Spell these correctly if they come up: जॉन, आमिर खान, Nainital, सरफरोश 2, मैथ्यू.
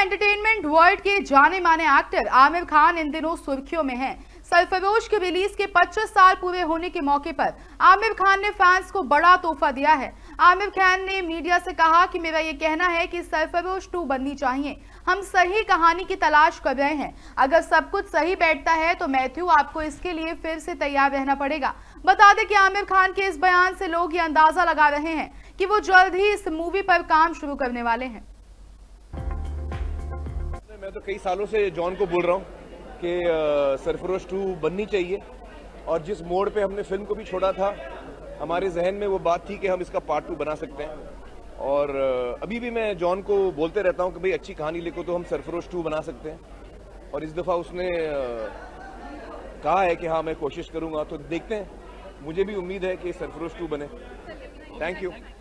Entertainment world के जाने माने एक्टर आमिर खान इन दिनों सुर्खियों में हैं। सरफरोश की रिलीज के 25 साल पूरे होने के मौके पर आमिर खान ने फैंस को बड़ा तोहफा दिया है। आमिर खान ने मीडिया से कहा कि मेरा ये कहना है कि सरफरोश 2 बननी चाहिए। हम सही कहानी की तलाश कर रहे हैं। अगर सब कुछ सही बैठता है तो मैथ्यू, आपको इसके लिए फिर से तैयार रहना पड़ेगा। बता दें कि आमिर खान के इस बयान से लोग ये अंदाजा लगा रहे हैं कि वो जल्द ही इस मूवी पर काम शुरू करने वाले हैं। मैं तो कई सालों से जॉन को बोल रहा हूँ कि सरफरोश 2 बननी चाहिए, और जिस मोड़ पे हमने फिल्म को भी छोड़ा था, हमारे जहन में वो बात थी कि हम इसका पार्ट 2 बना सकते हैं। और अभी भी मैं जॉन को बोलते रहता हूँ कि भाई अच्छी कहानी लिखो तो हम सरफरोश 2 बना सकते हैं, और इस दफ़ा उसने कहा है कि हाँ मैं कोशिश करूँगा। तो देखते हैं, मुझे भी उम्मीद है कि सरफरोश 2 बने। Thank you.